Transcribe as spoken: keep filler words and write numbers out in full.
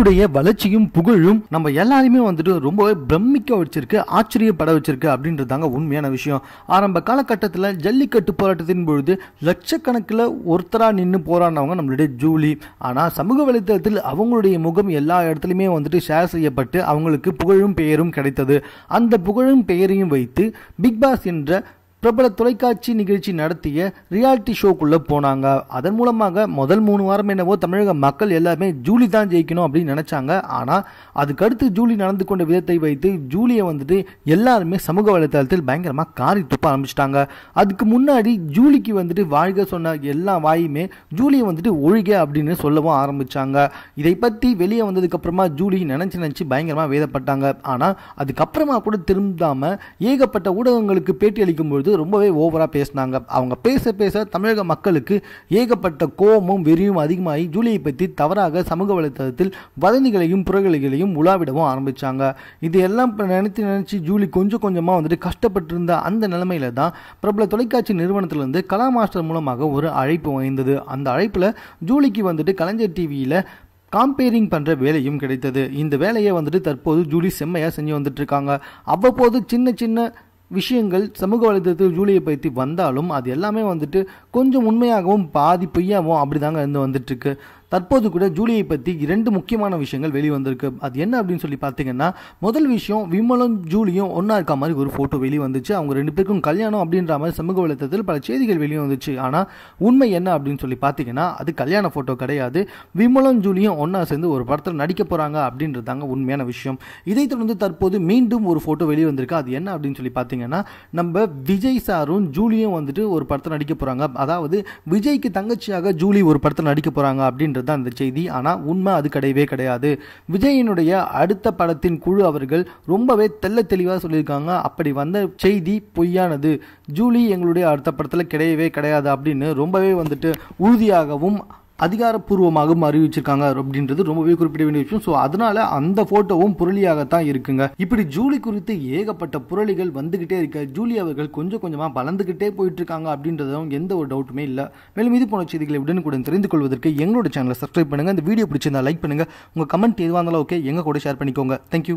அவருடைய வளர்ச்சியும் புகழும் நம்ம எல்லாரையுமே வந்துட்டு ரொம்பவே பிரமிக்க வச்சிருக்கு, ஆச்சரியப்பட வச்சிருக்கு அப்படின்றதாங்க உண்மையான விஷயம். ஆரம்ப காலகட்டத்தில் ஜல்லிக்கட்டு போராட்டத்தின் பொழுது லட்சக்கணக்கில் ஒருத்தராக நின்று போராடினவங்க நம்மளுடைய ஜூலி. ஆனால் சமூக வலைத்தளத்தில் அவங்களுடைய முகம் எல்லா இடத்துலையுமே வந்துட்டு ஷேர் செய்யப்பட்டு அவங்களுக்கு புகழும் பெயரும் கிடைத்தது. அந்த புகழும் பெயரையும் வைத்து பிக் பாஸ் என்ற பிரபல தொலைக்காட்சி நிகழ்ச்சி நடத்திய ரியாலிட்டி ஷோக்குள்ளே போனாங்க. அதன் மூலமாக முதல் மூணு வாரம் என்னவோ தமிழக மக்கள் எல்லாருமே ஜூலி தான் ஜெயிக்கணும் அப்படின்னு நினச்சாங்க. ஆனால் அதுக்கடுத்து ஜூலி நடந்து கொண்ட விதத்தை வைத்து ஜூலியை வந்துட்டு எல்லாருமே சமூக வலைத்தளத்தில் பயங்கரமாக காரி துப்ப ஆரம்பிச்சிட்டாங்க. அதுக்கு முன்னாடி ஜூலிக்கு வந்துட்டு வாழ்க சொன்ன எல்லா வாயுமே ஜூலியை வந்துட்டு ஒழிக அப்படின்னு சொல்லவும் ஆரம்பித்தாங்க. இதை பற்றி வெளியே வந்ததுக்கப்புறமா ஜூலி நினச்சி நினச்சி பயங்கரமாக வேதப்பட்டாங்க. ஆனால் அதுக்கப்புறமா கூட திரும்பாமல் ஏகப்பட்ட ஊடகங்களுக்கு பேட்டி அளிக்கும்பொழுது ரொம்பவே ஓவரா பேசினாங்க. அவங்க பேச பேச தமிழக மக்களுக்கு ஏகப்பட்ட கோபமும் வெறியும் அதிகமாகி ஜூலியை பற்றி தவறாக சமூக வலைத்தளத்தில் வதந்திகளையும் புறகளைகளையும் உலாவிடவும் ஆரம்பித்தாங்க. இது எல்லாம் நினைத்து நினைச்சு ஜூலி கொஞ்சம் கொஞ்சமாக வந்துட்டு கஷ்டப்பட்டு இருந்த அந்த நிலைமையில தான் பிரபல தொலைக்காட்சி நிறுவனத்திலிருந்து கலா மாஸ்டர் மூலமாக ஒரு அழைப்பு வாய்ந்தது. அந்த அழைப்பில் ஜூலிக்கு வந்துட்டு கலைஞர் டிவியில் காம்பேரிங் பண்ணுற வேலையும் கிடைத்தது. இந்த வேலையை வந்துட்டு தற்போது ஜூலி செம்மையாக செஞ்சு வந்துட்டு இருக்காங்க. அவ்வப்போது சின்ன சின்ன விஷயங்கள் சமூக வலைத்தளத்தில் ஜூலியை பற்றி வந்தாலும் அது எல்லாமே வந்துட்டு கொஞ்சம் உண்மையாகவும் பாதி பொய்யாகவும் அப்படி தாங்க இருந்து வந்துட்டுருக்கு. தற்போது கூட ஜூலியை பற்றி இரண்டு முக்கியமான விஷயங்கள் வெளிவந்திருக்கு. அது என்ன அப்படின்னு சொல்லி பார்த்தீங்கன்னா, முதல் விஷயம் விமலும் ஜூலியும் ஒன்றா இருக்க மாதிரி ஒரு ஃபோட்டோ வெளியே வந்துச்சு. அவங்க ரெண்டு பேருக்கும் கல்யாணம் அப்படின்ற மாதிரி சமூக வலைத்தளத்தில் பல செய்திகள் வெளியே வந்துச்சு. ஆனால் உண்மை என்ன அப்படின்னு சொல்லி பார்த்தீங்கன்னா, அது கல்யாண ஃபோட்டோ கிடையாது. விமலும் ஜூலியும் ஒன்றா சேர்ந்து ஒரு படத்தில் நடிக்க போகிறாங்க அப்படின்றதாங்க உண்மையான விஷயம். இதை தொடர்ந்து தற்போது மீண்டும் ஒரு ஃபோட்டோ வெளியே வந்திருக்கு. அது என்ன அப்படின்னு சொல்லி பார்த்தீங்கன்னா, நம்ம விஜய் சாரும் ஜூலியும் வந்துட்டு ஒரு படத்தில் நடிக்க போகிறாங்க. அதாவது விஜய்க்கு தங்கச்சியாக ஜூலி ஒரு படத்தில் நடிக்க போகிறாங்க அப்படின்ற தான் இந்த செய்தி. ஆனால் உண்மை அது கிடையவே கிடையாது. விஜயனுடைய அடுத்த படத்தின் குழு அவர்கள் ரொம்பவே தெல்ல தெளிவாக சொல்லியிருக்காங்க. அப்படி வந்த செய்தி பொய்யானது. ஜூலி எங்களுடைய அடுத்த படத்தில் கிடையவே கிடையாது அப்படின்னு ரொம்பவே வந்துட்டு உறுதியாகவும் அதிகாரப்பூர்வமாகவும் அறிவிச்சிருக்காங்க அப்படின்றது ரொம்பவே குறிப்பிட வேண்டிய விஷயம். ஸோ அதனால அந்த ஃபோட்டோவும் புரளியாகத்தான் இருக்குங்க. இப்படி ஜூலி குறித்து ஏகப்பட்ட புரளிகள் வந்துகிட்டே இருக்க ஜூலி அவர்கள் கொஞ்சம் கொஞ்சமாக வளர்ந்துகிட்டே போயிட்டு இருக்காங்க அப்படின்றதும் எந்த ஒரு டவுட்டுமே இல்லை. மேலும் இது போன செய்திகளை உடனுக்குடன் தெரிந்து கொள்வதற்கு எங்களோட சேனலை சப்ஸ்கிரைப் பண்ணுங்கள். இந்த வீடியோ பிடிச்சிருந்தா லைக் பண்ணுங்கள். உங்கள் கமெண்ட் எதுவாக இருந்தாலும் ஓகே எங்கள் கூட ஷேர் பண்ணிக்கோங்க. தேங்க்யூ.